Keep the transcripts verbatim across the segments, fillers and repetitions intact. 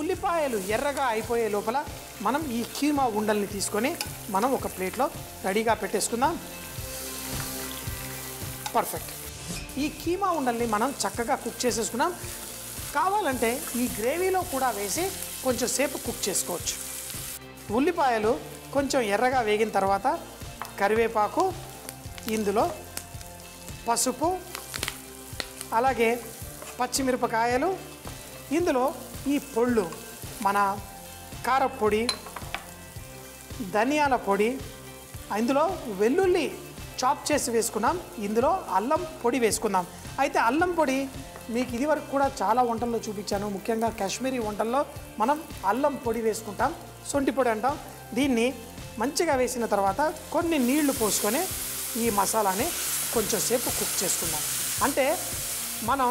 ఉల్లిపాయలు ఎర్రగా అయిపోయే లోపల మనం ఈ కీమా ఉండల్ని తీసుకొని మనం ఒక ప్లేట్లో రెడీగా పెట్టేసుకుందాం. పర్ఫెక్ట్. ఈ కీమా ఉండల్ని మనం చక్కగా కుక్ చేసేసుకున్నాం. కావాలంటే ఈ గ్రేవీలో కూడా వేసి కొంచెం సేపు కుక్ చేసుకోవచ్చు. ఉల్లిపాయలు కొంచెం ఎర్రగా వేగిన తర్వాత కరివేపాకు, ఇందులో పసుపు, అలాగే పచ్చిమిరపకాయలు, ఇందులో ఈ పొళ్ళు మన కారపొడి, ధనియాల పొడి, ఇందులో వెల్లుల్లి చాప్ చేసి వేసుకున్నాం, ఇందులో అల్లం పొడి వేసుకున్నాం. అయితే అల్లం పొడి మీకు ఇది వరకు కూడా చాలా వంటల్లో చూపించాను. ముఖ్యంగా కాశ్మీరీ వంటల్లో మనం అల్లం పొడి వేసుకుంటాం, సొంటి పొడి అంటాం. దీన్ని మంచిగా వేసిన తర్వాత కొన్ని నీళ్లు పోసుకొని ఈ మసాలాని కొంచెంసేపు కుక్ చేసుకుందాం. అంటే మనం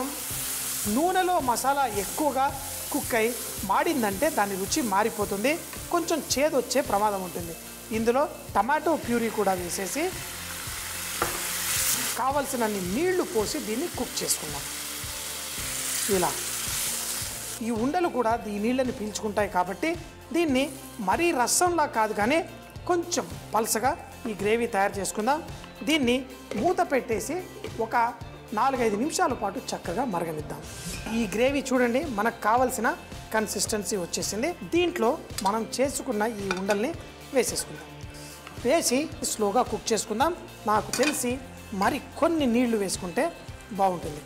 నూనెలో మసాలా ఎక్కువగా కుక్ అయి మాడిందంటే దాని రుచి మారిపోతుంది, కొంచెం చేదు వచ్చే ప్రమాదం ఉంటుంది. ఇందులో టమాటో ప్యూరీ కూడా వేసేసి కావలసినన్ని నీళ్లు పోసి దీన్ని కుక్ చేసుకుందాం. ఇలా ఈ ఉండలు కూడా ఈ నీళ్ళని పీల్చుకుంటాయి కాబట్టి దీన్ని మరీ రసంలా కాదు కానీ కొంచెం పల్సగా ఈ గ్రేవీ తయారు చేసుకుందాం. దీన్ని మూత పెట్టేసి ఒక నాలుగైదు నిమిషాల పాటు చక్కగా మరగనిద్దాం. ఈ గ్రేవీ చూడండి, మనకు కావలసిన కన్సిస్టెన్సీ వచ్చేసింది. దీంట్లో మనం చేసుకున్న ఈ ఉండల్ని వేసేసుకుందాం. వేసి స్లోగా కుక్ చేసుకుందాం. నాకు తెలిసి మరి కొన్ని నీళ్లు వేసుకుంటే బాగుంటుంది.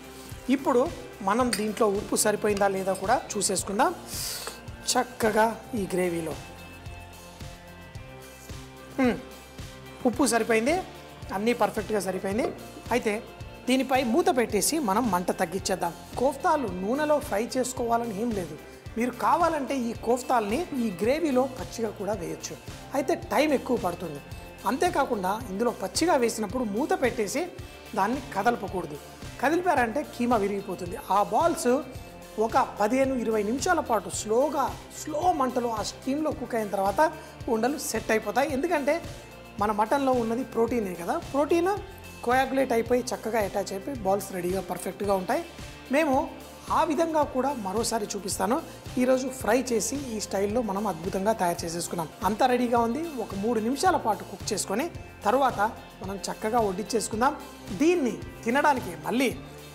ఇప్పుడు మనం దీంట్లో ఉప్పు సరిపోయిందా లేదా కూడా చూసేసుకుందాం. చక్కగా ఈ గ్రేవీలో ఉప్పు సరిపోయింది, అన్నీ పర్ఫెక్ట్గా సరిపోయింది. అయితే దీనిపై మూత పెట్టేసి మనం మంట తగ్గించేద్దాం. కోఫ్తాలు నూనెలో ఫ్రై చేసుకోవాలని ఏం లేదు, మీరు కావాలంటే ఈ కోఫ్తాల్ని ఈ గ్రేవీలో పచ్చిగా కూడా వేయచ్చు. అయితే టైం ఎక్కువ పడుతుంది. అంతేకాకుండా ఇందులో పచ్చిగా వేసినప్పుడు మూత పెట్టేసి దాన్ని కదలపకూడదు. కదిలిపారంటే కీమా విరిగిపోతుంది. ఆ బాల్స్ ఒక పదిహేను ఇరవై నిమిషాల పాటు స్లోగా స్లో మంటలో ఆ స్టీమ్లో కుక్ అయిన తర్వాత ఉండలు సెట్ అయిపోతాయి. ఎందుకంటే మన మటన్లో ఉన్నది ప్రోటీనే కదా, ప్రోటీన్ కోయాగులేట్ అయిపోయి చక్కగా అటాచ్ అయిపోయి బాల్స్ రెడీగా పర్ఫెక్ట్గా ఉంటాయి. మేము ఆ విధంగా కూడా మరోసారి చూపిస్తాను. ఈరోజు ఫ్రై చేసి ఈ స్టైల్లో మనం అద్భుతంగా తయారు చేసేసుకున్నాం. అంతా రెడీగా ఉంది. ఒక మూడు నిమిషాల పాటు కుక్ చేసుకొని తర్వాత మనం చక్కగా వడ్డించేసుకుందాం. దీన్ని తినడానికి మళ్ళీ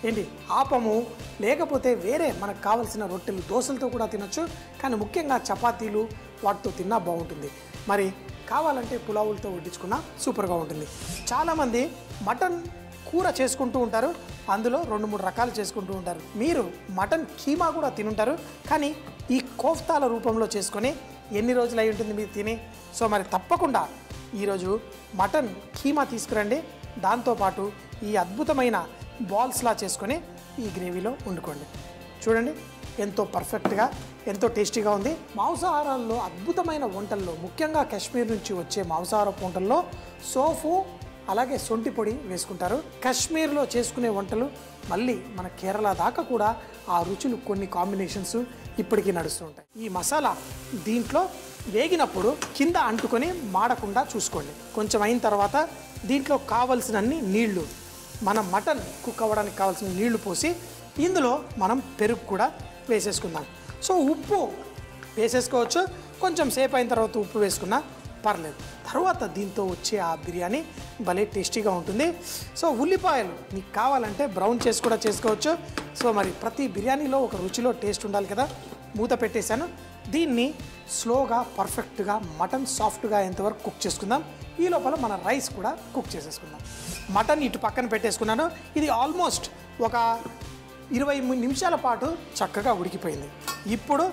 ఏంటి ఆపము, లేకపోతే వేరే మనకు కావాల్సిన రొట్టెలు, దోశలతో కూడా తినచ్చు. కానీ ముఖ్యంగా చపాతీలు వాటితో తిన్నా బాగుంటుంది. మరి కావాలంటే పులావులతో వడ్డించుకున్నా సూపర్గా ఉంటుంది. చాలామంది మటన్ కూర చేసుకుంటూ ఉంటారు, అందులో రెండు మూడు రకాలు చేసుకుంటూ ఉంటారు. మీరు మటన్ కీమా కూడా తినుంటారు, కానీ ఈ కోఫ్తాల రూపంలో చేసుకొని ఎన్ని రోజులు అయి ఉంటుంది మీరు తిని. సో మరి తప్పకుండా ఈరోజు మటన్ కీమా తీసుకురండి, దాంతోపాటు ఈ అద్భుతమైన బాల్స్లా చేసుకొని ఈ గ్రేవీలో వండుకోండి. చూడండి ఎంతో పర్ఫెక్ట్గా ఎంతో టేస్టీగా ఉంది. మాంసాహారాల్లో అద్భుతమైన వంటల్లో ముఖ్యంగా కాశ్మీర్ నుంచి వచ్చే మాంసాహారపు వంటల్లో సోఫు అలాగే సొంటి పొడి వేసుకుంటారు. కాశ్మీర్లో చేసుకునే వంటలు మళ్ళీ మన కేరళ దాకా కూడా ఆ రుచులు కొన్ని కాంబినేషన్స్ ఇప్పటికీ నడుస్తూ ఉంటాయి. ఈ మసాలా దీంట్లో వేగినప్పుడు కింద అంటుకొని మాడకుండా చూసుకోండి. కొంచెం అయిన తర్వాత దీంట్లో కావలసినన్ని నీళ్లు, మన మటన్ కుక్ అవ్వడానికి కావాల్సిన నీళ్లు పోసి ఇందులో మనం పెరుగు కూడా వేసేసుకుందాం. సో ఉప్పు వేసేసుకోవచ్చు, కొంచెం సేపు అయిన తర్వాత ఉప్పు వేసుకున్నా పర్లేదు. తర్వాత దీంతో వచ్చే ఆ బిర్యానీ భలే టేస్టీగా ఉంటుంది. సో ఉల్లిపాయలు మీకు కావాలంటే బ్రౌన్ చేసి కూడా చేసుకోవచ్చు. సో మరి ప్రతి బిర్యానీలో ఒక రుచిలో టేస్ట్ ఉండాలి కదా. మూత పెట్టేశాను. దీన్ని స్లోగా పర్ఫెక్ట్గా మటన్ సాఫ్ట్గా అయ్యేంతవరకు కుక్ చేసుకుందాం. ఈ లోపల మన రైస్ కూడా కుక్ చేసేసుకుందాం. మటన్ ఇటు పక్కన పెట్టేసుకున్నాను. ఇది ఆల్మోస్ట్ ఒక ఇరవై నిమిషాల పాటు చక్కగా ఉడికిపోయింది. ఇప్పుడు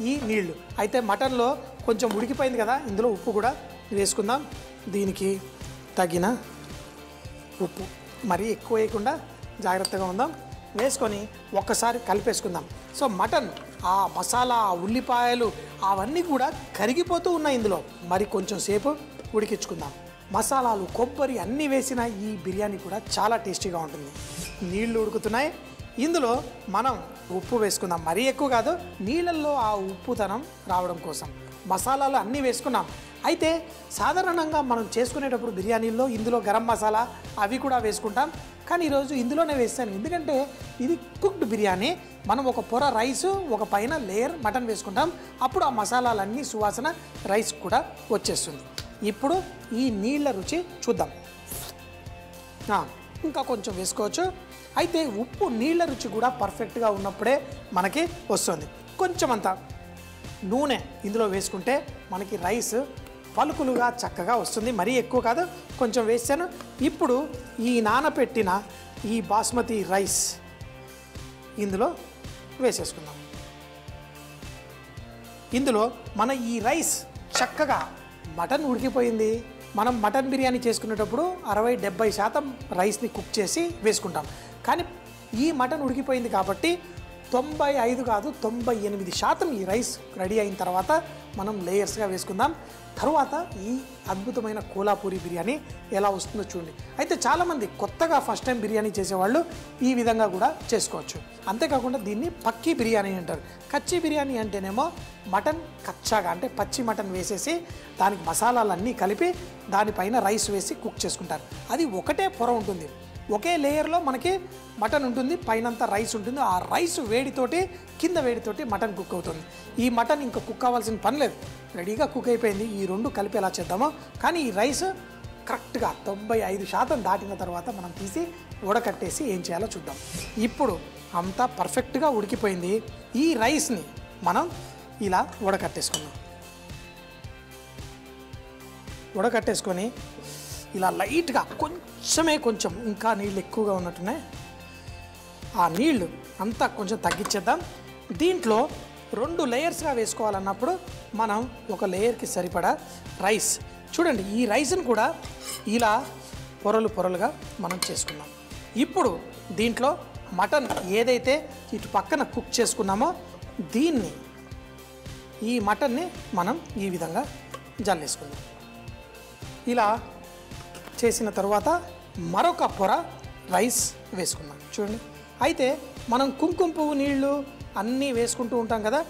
ఈ నీళ్లు, అయితే మటన్లో కొంచెం ఉడికిపోయింది కదా, ఇందులో ఉప్పు కూడా వేసుకుందాం. దీనికి తగిన ఉప్పు మరీ ఎక్కువ వేయకుండా జాగ్రత్తగా ఉందాం. వేసుకొని ఒక్కసారి కలిపేసుకుందాం. సో మటన్ ఆ మసాలా ఉల్లిపాయలు అవన్నీ కూడా కరిగిపోతూ ఉన్నాయి. ఇందులో మరి కొంచెం సేపు ఉడికించుకుందాం. మసాలాలు కొబ్బరి అన్నీ వేసిన ఈ బిర్యానీ కూడా చాలా టేస్టీగా ఉంటుంది. నీళ్లు ఉడుకుతున్నాయి. ఇందులో మనం ఉప్పు వేసుకుందాం, మరీ ఎక్కువ కాదు, నీళ్ళల్లో ఆ ఉప్పుతనం రావడం కోసం. మసాలాలు అన్నీ వేసుకున్నాం. అయితే సాధారణంగా మనం చేసుకునేటప్పుడు బిర్యానీల్లో ఇందులో గరం మసాలా అవి కూడా వేసుకుంటాం. కానీ ఈ రోజు ఇందులోనే వేస్తాను, ఎందుకంటే ఇది కుక్డ్ బిర్యానీ. మనం ఒక పొర రైస్, ఒక పైన లేయర్ మటన్ వేసుకుంటాం. అప్పుడు ఆ మసాలాలన్నీ సువాసన రైస్ కూడా వచ్చేస్తుంది. ఇప్పుడు ఈ నీళ్ళ రుచి చూద్దాం. ఇంకా కొంచెం వేసుకోవచ్చు. అయితే ఉప్పు నీళ్ళ రుచి కూడా పర్ఫెక్ట్గా ఉన్నప్పుడే మనకి వస్తుంది. కొంచెం అంత నూనె ఇందులో వేసుకుంటే మనకి రైస్ పలుకులుగా చక్కగా వస్తుంది. మరీ ఎక్కువ కాదు, కొంచెం వేసాను. ఇప్పుడు ఈ నానపెట్టిన ఈ బాస్మతి రైస్ ఇందులో వేసేసుకుందాం. ఇందులో మన ఈ రైస్ చక్కగా మటన్ ఉడికిపోయింది. మనం మటన్ బిర్యానీ చేసుకునేటప్పుడు అరవై డెబ్బై శాతం రైస్ని కుక్ చేసి వేసుకుంటాం. కానీ ఈ మటన్ ఉడికిపోయింది కాబట్టి తొంభై ఐదు కాదు తొంభై ఎనిమిది శాతం ఈ రైస్ రెడీ అయిన తర్వాత మనం లేయర్స్గా వేసుకుందాం. తర్వాత ఈ అద్భుతమైన కోలాపూరి బిర్యానీ ఎలా వస్తుందో చూడండి. అయితే చాలామంది కొత్తగా ఫస్ట్ టైం బిర్యానీ చేసేవాళ్ళు ఈ విధంగా కూడా చేసుకోవచ్చు. అంతేకాకుండా దీన్ని పక్కీ బిర్యానీ అంటారు. కచ్చి బిర్యానీ అంటేనేమో మటన్ కచ్చాగా, అంటే పచ్చి మటన్ వేసేసి దానికి మసాలాలన్నీ కలిపి దానిపైన రైస్ వేసి కుక్ చేసుకుంటారు. అది ఒకటే పొర ఉంటుంది, ఒకే లేయర్లో మనకి మటన్ ఉంటుంది, పైనంతా రైస్ ఉంటుంది. ఆ రైస్ వేడితోటి కింద వేడితోటి మటన్ కుక్ అవుతుంది. ఈ మటన్ ఇంకా కుక్ అవ్వాల్సిన పని లేదు, రెడీగా కుక్ అయిపోయింది. ఈ రెండు కలిపి ఎలా చేద్దామో, కానీ ఈ రైస్ కరెక్ట్గా తొంభై ఐదు శాతం దాటిన తర్వాత మనం తీసి ఉడకట్టేసి ఏం చేయాలో చూద్దాం. ఇప్పుడు అంతా పర్ఫెక్ట్గా ఉడికిపోయింది. ఈ రైస్ని మనం ఇలా ఉడకట్టేసుకుందాం. ఉడకట్టేసుకొని ఇలా లైట్గా కొంచెమే కొంచెం ఇంకా నీళ్ళు ఎక్కువగా ఉన్నట్టున్నాయి, ఆ నీళ్ళు అంతా కొంచెం తగ్గించేద్దాం. దీంట్లో రెండు లేయర్స్గా వేసుకోవాలన్నప్పుడు మనం ఒక లేయర్కి సరిపడా రైస్, చూడండి ఈ రైస్ని కూడా ఇలా పొరలు పొరలుగా మనం చేసుకున్నాం. ఇప్పుడు దీంట్లో మటన్ ఏదైతే ఇటు పక్కన కుక్ చేసుకున్నామో దీన్ని, ఈ మటన్ని మనం ఈ విధంగా జల్లేసుకుందాం. ఇలా చేసిన తర్వాత మరొక పొర రైస్ వేసుకున్నాం చూడండి. అయితే మనం కుంకుమ పువ్వు నీళ్ళు అన్నీ వేసుకుంటూ ఉంటాం కదా,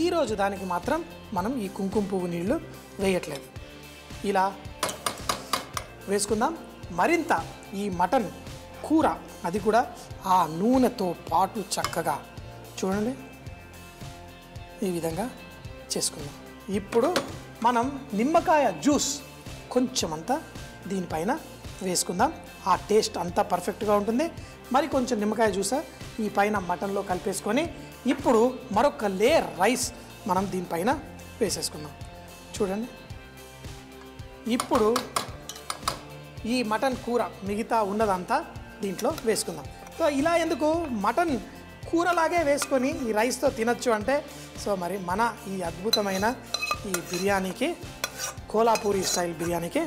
ఈరోజు దానికి మాత్రం మనం ఈ కుంకుమ పువ్వు నీళ్ళు వేయట్లేదు. ఇలా వేసుకుందాం. మరింత ఈ మటన్ కూర అది కూడా ఆ నూనెతో పాటు చక్కగా చూడండి ఈ విధంగా చేసుకుందాం. ఇప్పుడు మనం నిమ్మకాయ జ్యూస్ కొంచెమంతా దీనిపైన వేసుకుందాం. ఆ టేస్ట్ అంతా పర్ఫెక్ట్గా ఉంటుంది. మరి కొంచెం నిమ్మకాయ జ్యూస్ ఈ పైన మటన్లో కలిపేసుకొని ఇప్పుడు మరొక లేయర్ రైస్ మనం దీనిపైన వేసేసుకుందాం చూడండి. ఇప్పుడు ఈ మటన్ కూర మిగతా ఉన్నదంతా దీంట్లో వేసుకుందాం. సో ఇలా ఎందుకు మటన్ కూరలాగే వేసుకొని ఈ రైస్తో తినచ్చు అంటే, సో మరి మన ఈ అద్భుతమైన ఈ బిర్యానీకి, కోలాపూరి స్టైల్ బిర్యానీకి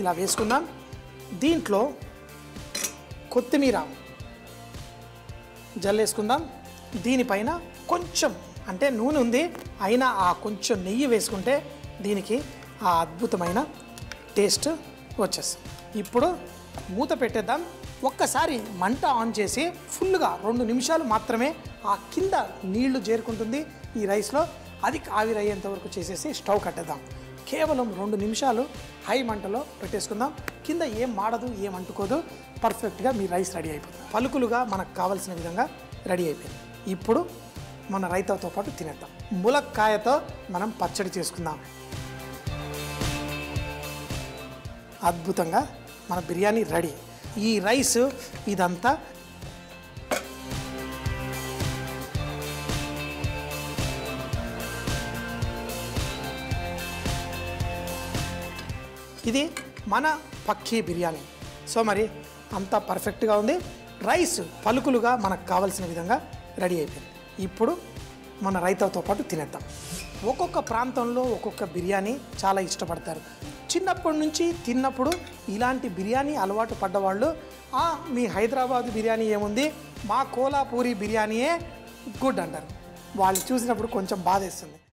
ఇలా వేసుకుందాం. దీంట్లో కొత్తిమీర జల్లేసుకుందాం. దీనిపైన కొంచెం, అంటే నూనె ఉంది అయినా ఆ కొంచెం నెయ్యి వేసుకుంటే దీనికి ఆ అద్భుతమైన టేస్ట్ వచ్చేస్తుంది. ఇప్పుడు మూత పెట్టేద్దాం. ఒక్కసారి మంట ఆన్ చేసి ఫుల్గా రెండు నిమిషాలు మాత్రమే ఆ కింద నీళ్లు చేరుకుంటుంది ఈ రైస్లో, అది ఆవిరయ్యేంత వరకు చేసేసి స్టవ్ కట్టేద్దాం. కేవలం రెండు నిమిషాలు హై మంటలో పెట్టేసుకుందాం. కింద ఏం మాడదు, ఏం అంటుకోదు, పర్ఫెక్ట్గా మీ రైస్ రెడీ అయిపోతుంది. పలుకులుగా మనకు కావాల్సిన విధంగా రెడీ అయిపోయింది. ఇప్పుడు మన రైతాతో పాటు తినేద్దాం. ములక్కాయతో మనం పచ్చడి చేసుకుందాం. అద్భుతంగా మన బిర్యానీ రెడీ. ఈ రైస్ ఇదంతా ఇది మన పక్కీ బిర్యానీ. సో మరి అంతా పర్ఫెక్ట్గా ఉంది. రైస్ పలుకులుగా మనకు కావాల్సిన విధంగా రెడీ అయిపోయింది. ఇప్పుడు మన రైతాతో పాటు తినేద్దాం. ఒక్కొక్క ప్రాంతంలో ఒక్కొక్క బిర్యానీ చాలా ఇష్టపడతారు. చిన్నప్పటి నుంచి తిన్నప్పుడు ఇలాంటి బిర్యానీ అలవాటు పడ్డవాళ్ళు, మీ హైదరాబాద్ బిర్యానీ ఏముంది, మా కోలాపూరి బిర్యానీయే గుడ్ అంటారు. వాళ్ళు చూసినప్పుడు కొంచెం బాధేస్తుంది.